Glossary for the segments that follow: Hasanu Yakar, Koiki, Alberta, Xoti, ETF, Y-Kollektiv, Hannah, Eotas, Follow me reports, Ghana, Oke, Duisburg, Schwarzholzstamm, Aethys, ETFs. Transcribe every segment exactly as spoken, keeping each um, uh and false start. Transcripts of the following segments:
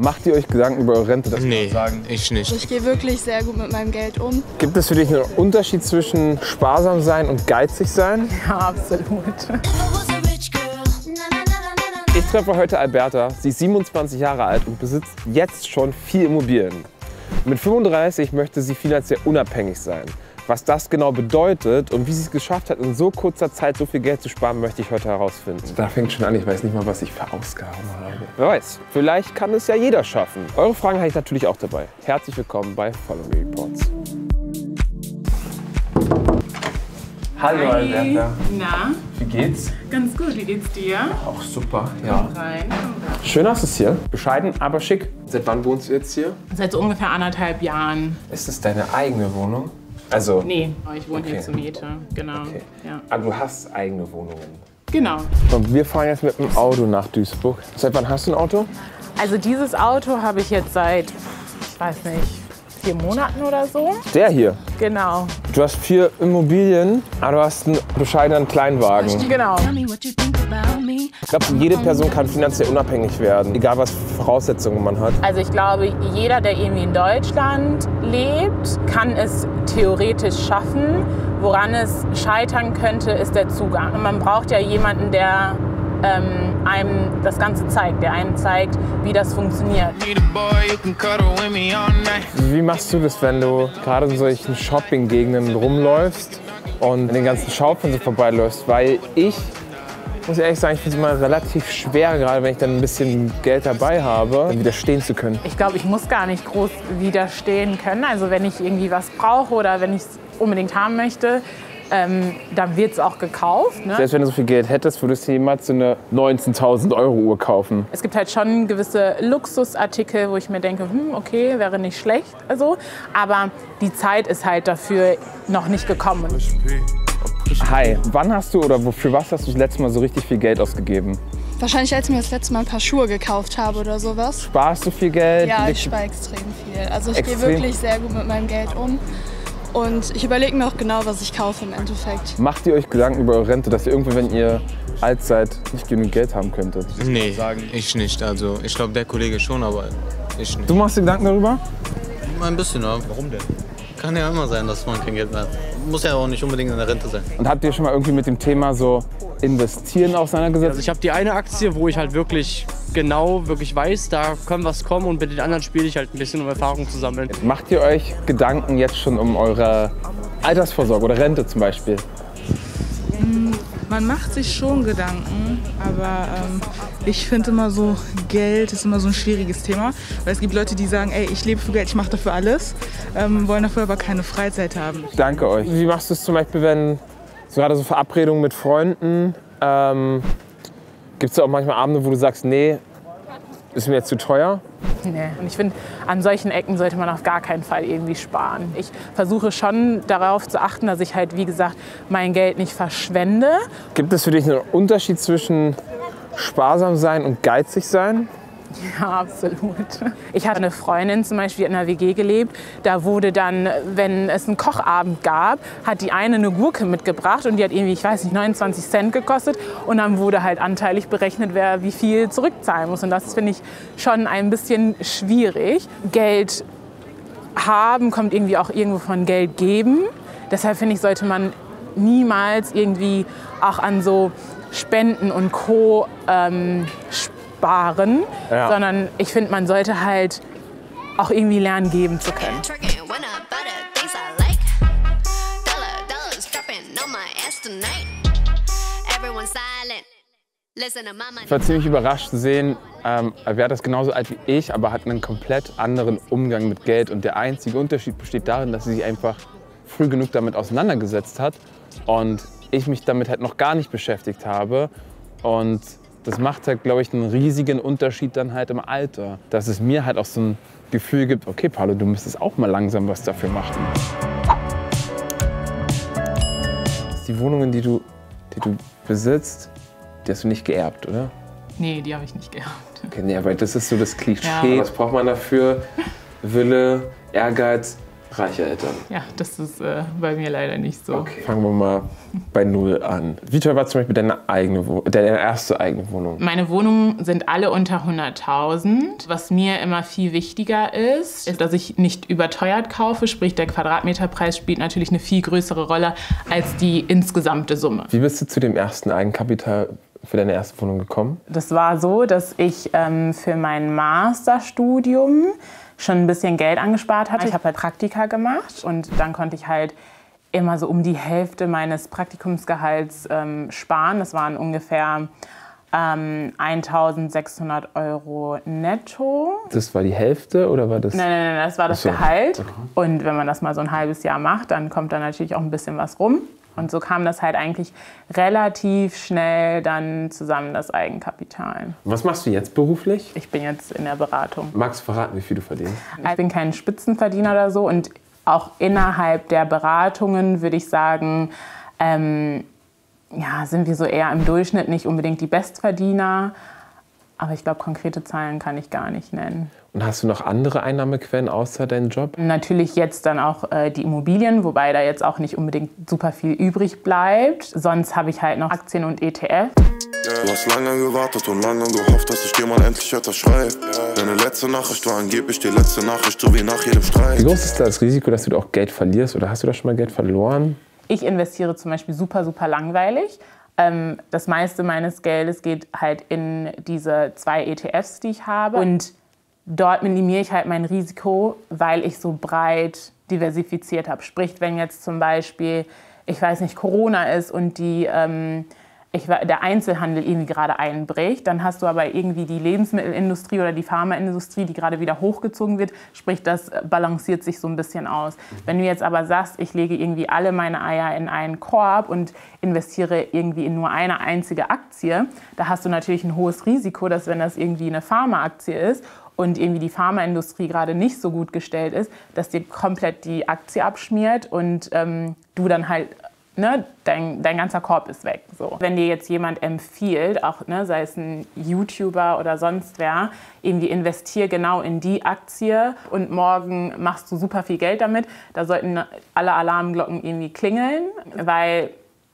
Macht ihr euch Gedanken über eure Rente? Das nee, kann sagen. Ich nicht. Ich gehe wirklich sehr gut mit meinem Geld um. Gibt es für dich einen Unterschied zwischen sparsam sein und geizig sein? Ja, absolut. Ich treffe heute Alberta. Sie ist siebenundzwanzig Jahre alt und besitzt jetzt schon vier Immobilien. Mit fünfunddreißig möchte sie finanziell unabhängig sein. Was das genau bedeutet und wie sie es geschafft hat, in so kurzer Zeit so viel Geld zu sparen, möchte ich heute herausfinden. Da fängt schon an, ich weiß nicht mal, was ich für Ausgaben habe. Wer weiß, vielleicht kann es ja jeder schaffen. Eure Fragen habe ich natürlich auch dabei. Herzlich willkommen bei Follow me reports. Hallo Alberta. Na? Wie geht's? Ganz gut, wie geht's dir? Auch super, ja. Komm rein, komm rein. Schön hast du es hier. Bescheiden, aber schick. Seit wann wohnst du jetzt hier? Seit so ungefähr anderthalb Jahren. Ist das deine eigene Wohnung? Also, nee, ich wohne okay. hier zur Miete, genau. Okay. Ja. Aber du hast eigene Wohnungen? Genau. Und wir fahren jetzt mit dem Auto nach Duisburg. Seit wann hast du ein Auto? Also dieses Auto habe ich jetzt seit, ich weiß nicht, vier Monaten oder so. Der hier? Genau. Du hast vier Immobilien, aber du hast einen bescheidenen Kleinwagen. Genau. Ich glaube, jede Person kann finanziell unabhängig werden, egal was Voraussetzungen man hat. Also ich glaube, jeder, der irgendwie in Deutschland lebt, kann es theoretisch schaffen. Woran es scheitern könnte, ist der Zugang. Und man braucht ja jemanden, der ähm, einem das Ganze zeigt, der einem zeigt, wie das funktioniert. Wie machst du das, wenn du gerade in solchen Shopping-Gegenden rumläufst und in den ganzen Schaufenstern vorbeiläufst? Weil ich Ich muss ehrlich sagen, ich finde es immer relativ schwer, gerade wenn ich dann ein bisschen Geld dabei habe, widerstehen zu können. Ich glaube, ich muss gar nicht groß widerstehen können. Also wenn ich irgendwie was brauche oder wenn ich es unbedingt haben möchte, ähm, dann wird es auch gekauft. Ne? Selbst wenn du so viel Geld hättest, würdest du jemals so eine neunzehntausend Euro Uhr kaufen. Es gibt halt schon gewisse Luxusartikel, wo ich mir denke, hm, okay, wäre nicht schlecht. Also, aber die Zeit ist halt dafür noch nicht gekommen. Hi, wann hast du oder für was hast du das letzte Mal so richtig viel Geld ausgegeben? Wahrscheinlich, als ich mir das letzte Mal ein paar Schuhe gekauft habe oder sowas. Sparst du viel Geld? Ja, ich spare extrem viel. Also ich gehe wirklich sehr gut mit meinem Geld um. Und ich überlege mir auch genau, was ich kaufe im Endeffekt. Macht ihr euch Gedanken über eure Rente, dass ihr irgendwann, wenn ihr alt seid, nicht genug Geld haben könntet? Nee, ich nicht. Also ich glaube, der Kollege schon, aber ich nicht. Du machst dir Gedanken darüber? Ein bisschen, ja. Warum denn? Kann ja immer sein, dass man kein Geld mehr hat. Muss ja auch nicht unbedingt in der Rente sein. Und habt ihr schon mal irgendwie mit dem Thema so investieren auseinandergesetzt? Also ich habe die eine Aktie, wo ich halt wirklich genau wirklich weiß, da kann was kommen, und bei den anderen spiele ich halt ein bisschen, um Erfahrung zu sammeln. Macht ihr euch Gedanken jetzt schon um eure Altersvorsorge oder Rente zum Beispiel? Man macht sich schon Gedanken, aber ähm, ich finde immer so, Geld ist immer so ein schwieriges Thema. Weil es gibt Leute, die sagen, ey, ich lebe für Geld, ich mache dafür alles, ähm, wollen dafür aber keine Freizeit haben. Danke euch. Wie machst du es zum Beispiel, wenn so gerade so Verabredungen mit Freunden, ähm, gibt es da auch manchmal Abende, wo du sagst, nee, ist mir jetzt zu teuer? Nee. Und ich finde, an solchen Ecken sollte man auf gar keinen Fall irgendwie sparen. Ich versuche schon darauf zu achten, dass ich halt, wie gesagt, mein Geld nicht verschwende. Gibt es für dich einen Unterschied zwischen sparsam sein und geizig sein? Ja, absolut. Ich hatte eine Freundin zum Beispiel, die in einer W G gelebt. Da wurde dann, wenn es einen Kochabend gab, hat die eine eine Gurke mitgebracht und die hat irgendwie, ich weiß nicht, neunundzwanzig Cent gekostet. Und dann wurde halt anteilig berechnet, wer wie viel zurückzahlen muss. Und das finde ich schon ein bisschen schwierig. Geld haben kommt irgendwie auch irgendwo von Geld geben. Deshalb finde ich, sollte man niemals irgendwie auch an so Spenden und Co. ähm, sparen, ja. Sondern ich finde, man sollte halt auch irgendwie lernen, geben zu können. Ich war ziemlich überrascht zu sehen, ähm, Alberta ist genauso alt wie ich, aber hat einen komplett anderen Umgang mit Geld. Und der einzige Unterschied besteht darin, dass sie sich einfach früh genug damit auseinandergesetzt hat und ich mich damit halt noch gar nicht beschäftigt habe. Und das macht halt, glaube ich, einen riesigen Unterschied dann halt im Alter. Dass es mir halt auch so ein Gefühl gibt, okay, Paolo, du müsstest auch mal langsam was dafür machen. Die Wohnungen, die du, die du besitzt, die hast du nicht geerbt, oder? Nee, die habe ich nicht geerbt. Okay, nee, aber das ist so das Klischee. Ja. Was braucht man dafür? Wille, Ehrgeiz, reiche Eltern. Ja, das ist äh, bei mir leider nicht so. Okay. Fangen wir mal bei Null an. Wie teuer war zum Beispiel deine, eigene deine erste eigene Wohnung? Meine Wohnungen sind alle unter hunderttausend. Was mir immer viel wichtiger ist, ist, dass ich nicht überteuert kaufe. Sprich, der Quadratmeterpreis spielt natürlich eine viel größere Rolle als die insgesamte Summe. Wie bist du zu dem ersten Eigenkapital für deine erste Wohnung gekommen? Das war so, dass ich ähm, für mein Masterstudium schon ein bisschen Geld angespart hatte. Ich habe halt Praktika gemacht und dann konnte ich halt immer so um die Hälfte meines Praktikumsgehalts ähm, sparen. Das waren ungefähr ähm, eintausendsechshundert Euro netto. Das war die Hälfte oder war das? Nein, nein, nein, das war das Ach so. Gehalt. Okay. Und wenn man das mal so ein halbes Jahr macht, dann kommt da natürlich auch ein bisschen was rum. Und so kam das halt eigentlich relativ schnell dann zusammen, das Eigenkapital. Was machst du jetzt beruflich? Ich bin jetzt in der Beratung. Magst du verraten, wie viel du verdienst? Ich bin kein Spitzenverdiener oder so. Und auch innerhalb der Beratungen würde ich sagen, ähm, ja, sind wir so eher im Durchschnitt nicht unbedingt die Bestverdiener. Aber ich glaube, konkrete Zahlen kann ich gar nicht nennen. Und hast du noch andere Einnahmequellen außer deinem Job? Natürlich jetzt dann auch äh, die Immobilien, wobei da jetzt auch nicht unbedingt super viel übrig bleibt. Sonst habe ich halt noch Aktien und E T F. Du hast lange gewartet und lange gehofft, dass ich dir mal endlich etwas schreibe. Deine letzte Nachricht war angeblich die letzte Nachricht, so wie nach jedem Streit. Wie groß ist da das Risiko, dass du da auch Geld verlierst? Oder hast du da schon mal Geld verloren? Ich investiere zum Beispiel super, super langweilig. Das meiste meines Geldes geht halt in diese zwei E T Fs, die ich habe. Und dort minimiere ich halt mein Risiko, weil ich so breit diversifiziert habe. Sprich, wenn jetzt zum Beispiel, ich weiß nicht, Corona ist und die, ähm, ich, der Einzelhandel irgendwie gerade einbricht, dann hast du aber irgendwie die Lebensmittelindustrie oder die Pharmaindustrie, die gerade wieder hochgezogen wird. Sprich, das balanciert sich so ein bisschen aus. Wenn du jetzt aber sagst, ich lege irgendwie alle meine Eier in einen Korb und investiere irgendwie in nur eine einzige Aktie, da hast du natürlich ein hohes Risiko, dass wenn das irgendwie eine Pharmaaktie ist und irgendwie die Pharmaindustrie gerade nicht so gut gestellt ist, dass dir komplett die Aktie abschmiert und ähm, du dann halt, ne, dein, dein ganzer Korb ist weg. So. Wenn dir jetzt jemand empfiehlt, auch ne, sei es ein YouTuber oder sonst wer, irgendwie investier genau in die Aktie und morgen machst du super viel Geld damit, da sollten alle Alarmglocken irgendwie klingeln, weil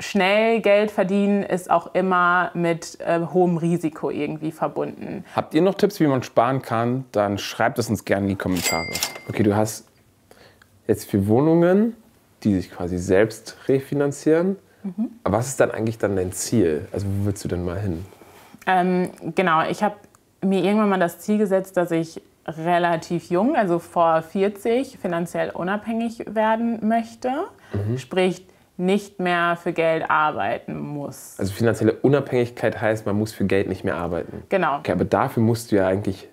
schnell Geld verdienen ist auch immer mit äh, hohem Risiko irgendwie verbunden. Habt ihr noch Tipps, wie man sparen kann? Dann schreibt es uns gerne in die Kommentare. Okay, du hast jetzt für Wohnungen, die sich quasi selbst refinanzieren. Mhm. Aber was ist dann eigentlich dann dein Ziel? Also wo willst du denn mal hin? Ähm, genau, ich habe mir irgendwann mal das Ziel gesetzt, dass ich relativ jung, also vor vierzig, finanziell unabhängig werden möchte. Mhm. Sprich, nicht mehr für Geld arbeiten muss. Also finanzielle Unabhängigkeit heißt, man muss für Geld nicht mehr arbeiten. Genau. Okay, aber dafür musst du ja eigentlich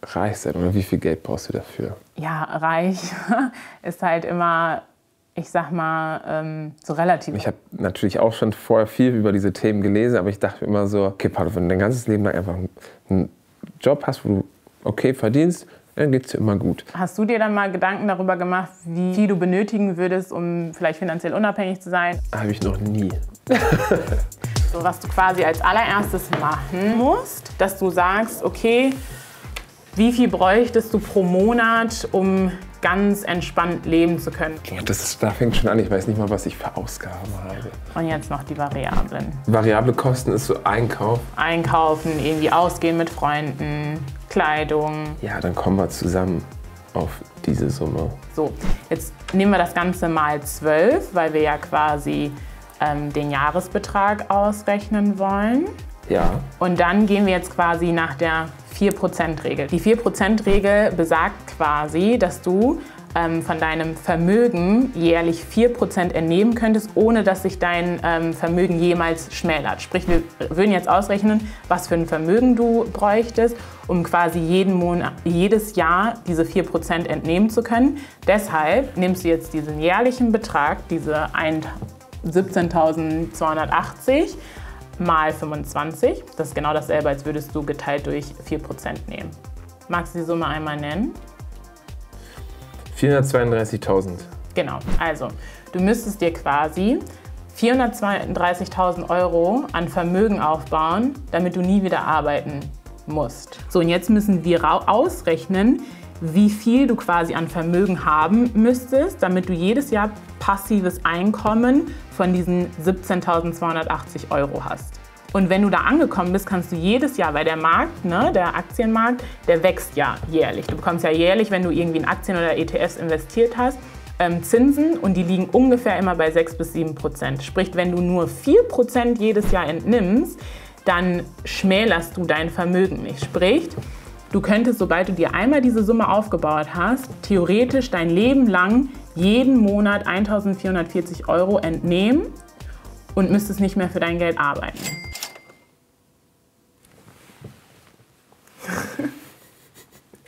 reich sein, oder wie viel Geld brauchst du dafür? Ja, reich ist halt immer, ich sag mal, so relativ. Ich habe natürlich auch schon vorher viel über diese Themen gelesen, aber ich dachte immer so, okay, Paolo, wenn du dein ganzes Leben lang einfach einen Job hast, wo du okay verdienst, dann geht es dir immer gut. Hast du dir dann mal Gedanken darüber gemacht, wie viel du benötigen würdest, um vielleicht finanziell unabhängig zu sein? Habe ich noch nie. So, was du quasi als allererstes machen musst, dass du sagst, okay, wie viel bräuchtest du pro Monat, um ganz entspannt leben zu können? Das ist, da fängt schon an, ich weiß nicht mal, was ich für Ausgaben habe. Und jetzt noch die Variablen. Variable Kosten ist so Einkauf. Einkaufen, irgendwie ausgehen mit Freunden, Kleidung. Ja, dann kommen wir zusammen auf diese Summe. So, jetzt nehmen wir das Ganze mal zwölf, weil wir ja quasi ähm, den Jahresbetrag ausrechnen wollen. Ja. Und dann gehen wir jetzt quasi nach der vier Prozent-Regel. Die vier Prozent-Regel besagt quasi, dass du ähm, von deinem Vermögen jährlich vier Prozent entnehmen könntest, ohne dass sich dein ähm, Vermögen jemals schmälert. Sprich, wir würden jetzt ausrechnen, was für ein Vermögen du bräuchtest, um quasi jeden Monat, jedes Jahr diese vier Prozent entnehmen zu können. Deshalb nimmst du jetzt diesen jährlichen Betrag, diese siebzehntausendzweihundertachtzig, mal fünfundzwanzig. Das ist genau dasselbe, als würdest du geteilt durch vier Prozent nehmen. Magst du die Summe einmal nennen? vierhundertzweiunddreißigtausend. Genau, also du müsstest dir quasi vierhundertzweiunddreißigtausend Euro an Vermögen aufbauen, damit du nie wieder arbeiten musst. So, und jetzt müssen wir ausrechnen, wie viel du quasi an Vermögen haben müsstest, damit du jedes Jahr passives Einkommen von diesen siebzehntausendzweihundertachtzig Euro hast. Und wenn du da angekommen bist, kannst du jedes Jahr, weil der Markt, ne, der Aktienmarkt, der wächst ja jährlich. Du bekommst ja jährlich, wenn du irgendwie in Aktien oder E T Fs investiert hast, ähm, Zinsen, und die liegen ungefähr immer bei sechs bis sieben Prozent. Sprich, wenn du nur vier Prozent jedes Jahr entnimmst, dann schmälerst du dein Vermögen nicht. Sprich, du könntest, sobald du dir einmal diese Summe aufgebaut hast, theoretisch dein Leben lang jeden Monat eintausendvierhundertvierzig Euro entnehmen und müsstest nicht mehr für dein Geld arbeiten.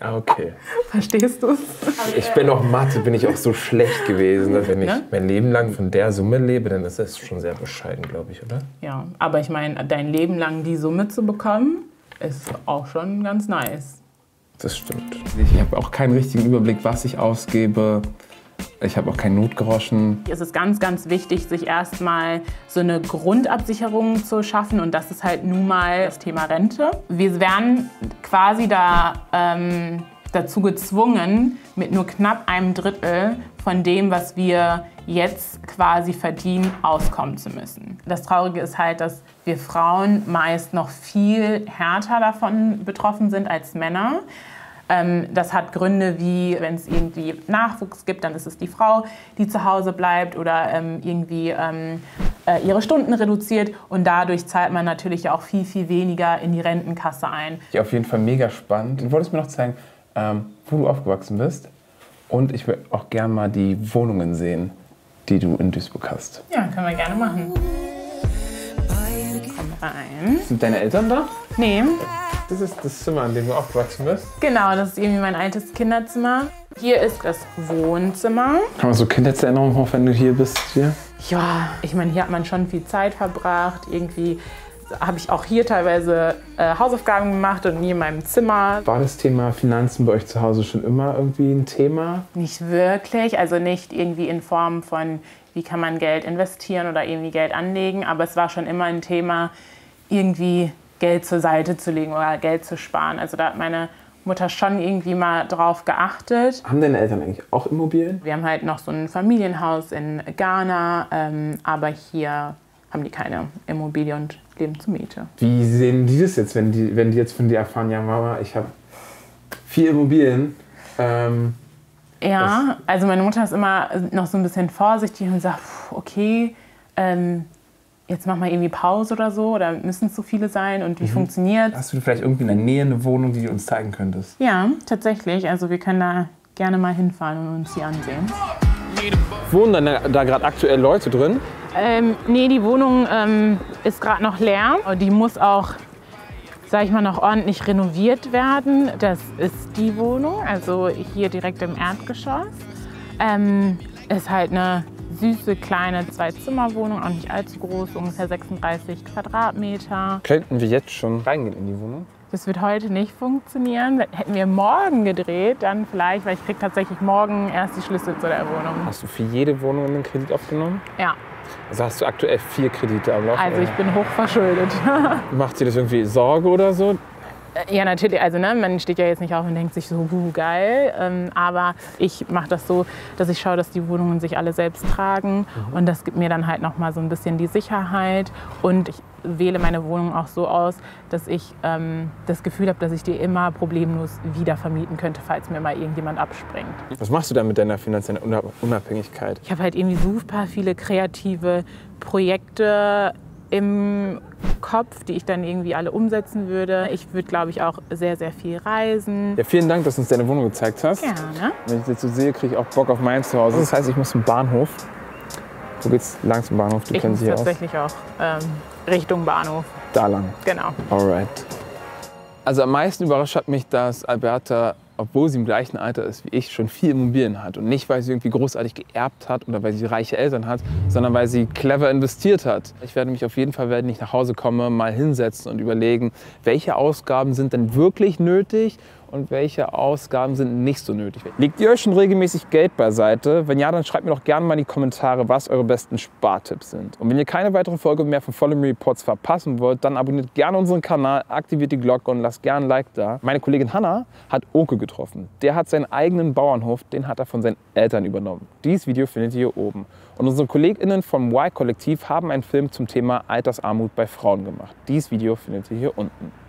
Okay. Verstehst du es? Ich bin auch Mathe, bin ich auch so schlecht gewesen, dass wenn ich ne? mein Leben lang von der Summe lebe, dann ist das schon sehr bescheiden, glaube ich, oder? Ja, aber ich meine, dein Leben lang die Summe zu bekommen, ist auch schon ganz nice. Das stimmt. Ich habe auch keinen richtigen Überblick, was ich ausgebe. Ich habe auch kein Notgroschen. Es ist ganz, ganz wichtig, sich erstmal so eine Grundabsicherung zu schaffen. Und das ist halt nun mal das Thema Rente. Wir werden quasi da, ähm, dazu gezwungen, mit nur knapp einem Drittel von dem, was wir jetzt quasi verdienen, auskommen zu müssen. Das Traurige ist halt, dass wir Frauen meist noch viel härter davon betroffen sind als Männer. Das hat Gründe wie, wenn es irgendwie Nachwuchs gibt, dann ist es die Frau, die zu Hause bleibt oder ähm, irgendwie ähm, äh, ihre Stunden reduziert, und dadurch zahlt man natürlich auch viel, viel weniger in die Rentenkasse ein. Ja, auf jeden Fall mega spannend. Du wolltest mir noch zeigen, ähm, wo du aufgewachsen bist, und ich will auch gerne mal die Wohnungen sehen, die du in Duisburg hast. Ja, können wir gerne machen. Komm rein. Sind deine Eltern da? Nee. Das ist das Zimmer, in dem du aufgewachsen bist? Genau, das ist irgendwie mein altes Kinderzimmer. Hier ist das Wohnzimmer. Haben wir so Kindheitserinnerungen auf, wenn du hier bist? Hier? Ja, ich meine, hier hat man schon viel Zeit verbracht. Irgendwie habe ich auch hier teilweise äh, Hausaufgaben gemacht und nie in meinem Zimmer. War das Thema Finanzen bei euch zu Hause schon immer irgendwie ein Thema? Nicht wirklich, also nicht irgendwie in Form von, wie kann man Geld investieren oder irgendwie Geld anlegen. Aber es war schon immer ein Thema, irgendwie Geld zur Seite zu legen oder Geld zu sparen. Also da hat meine Mutter schon irgendwie mal drauf geachtet. Haben deine Eltern eigentlich auch Immobilien? Wir haben halt noch so ein Familienhaus in Ghana, ähm, aber hier haben die keine Immobilie und leben zur Miete. Wie sehen die das jetzt, wenn die, wenn die jetzt von dir erfahren, ja Mama, ich habe vier Immobilien? Ähm, ja, also meine Mutter ist immer noch so ein bisschen vorsichtig und sagt, pff, okay, ähm, jetzt machen wir irgendwie Pause oder so, oder müssen es so viele sein und wie mhm. funktioniert? Hast du vielleicht irgendwie in der Nähe eine Wohnung, die du uns zeigen könntest? Ja, tatsächlich. Also wir können da gerne mal hinfahren und uns die ansehen. Wohnen dann da gerade aktuell Leute drin? Ähm, nee, die Wohnung ähm, ist gerade noch leer. Die muss auch, sag ich mal, noch ordentlich renoviert werden. Das ist die Wohnung, also hier direkt im Erdgeschoss. Ähm, ist halt eine süße, kleine Zwei-Zimmer-Wohnung, auch nicht allzu groß, ungefähr sechsunddreißig Quadratmeter. Könnten wir jetzt schon reingehen in die Wohnung? Das wird heute nicht funktionieren. Hätten wir morgen gedreht, dann vielleicht, weil ich krieg tatsächlich morgen erst die Schlüssel zu der Wohnung. Hast du für jede Wohnung einen Kredit aufgenommen? Ja. Also hast du aktuell vier Kredite am Laufen? Also ich bin hochverschuldet. Macht dir das irgendwie Sorge oder so? Ja, natürlich. Also ne, man steht ja jetzt nicht auf und denkt sich so, buh, geil. Ähm, aber ich mache das so, dass ich schaue, dass die Wohnungen sich alle selbst tragen. Mhm. Und das gibt mir dann halt nochmal so ein bisschen die Sicherheit. Und ich wähle meine Wohnung auch so aus, dass ich ähm, das Gefühl habe, dass ich die immer problemlos wieder vermieten könnte, falls mir mal irgendjemand abspringt. Was machst du dann mit deiner finanziellen Unabhängigkeit? Ich habe halt irgendwie super viele kreative Projekte im Kopf, die ich dann irgendwie alle umsetzen würde. Ich würde, glaube ich, auch sehr, sehr viel reisen. Ja, vielen Dank, dass du uns deine Wohnung gezeigt hast. Gerne. Wenn ich das so sehe, kriege ich auch Bock auf mein Zuhause. Das heißt, ich muss zum Bahnhof. Wo geht's lang zum Bahnhof? Du kennst dich aus. Ich muss tatsächlich auch ähm, Richtung Bahnhof. Da lang? Genau. Alright. Also am meisten überrascht hat mich, dass Alberta, obwohl sie im gleichen Alter ist wie ich, schon viel Immobilien hat. Und nicht, weil sie irgendwie großartig geerbt hat oder weil sie reiche Eltern hat, sondern weil sie clever investiert hat. Ich werde mich auf jeden Fall, wenn ich nach Hause komme, mal hinsetzen und überlegen, welche Ausgaben sind denn wirklich nötig und welche Ausgaben sind nicht so nötig. Legt ihr euch schon regelmäßig Geld beiseite? Wenn ja, dann schreibt mir doch gerne mal in die Kommentare, was eure besten Spartipps sind. Und wenn ihr keine weitere Folge mehr von Follow Me Reports verpassen wollt, dann abonniert gerne unseren Kanal, aktiviert die Glocke und lasst gerne ein Like da. Meine Kollegin Hannah hat Oke getroffen. Der hat seinen eigenen Bauernhof, den hat er von seinen Eltern übernommen. Dieses Video findet ihr hier oben. Und unsere KollegInnen vom Y-Kollektiv haben einen Film zum Thema Altersarmut bei Frauen gemacht. Dieses Video findet ihr hier unten.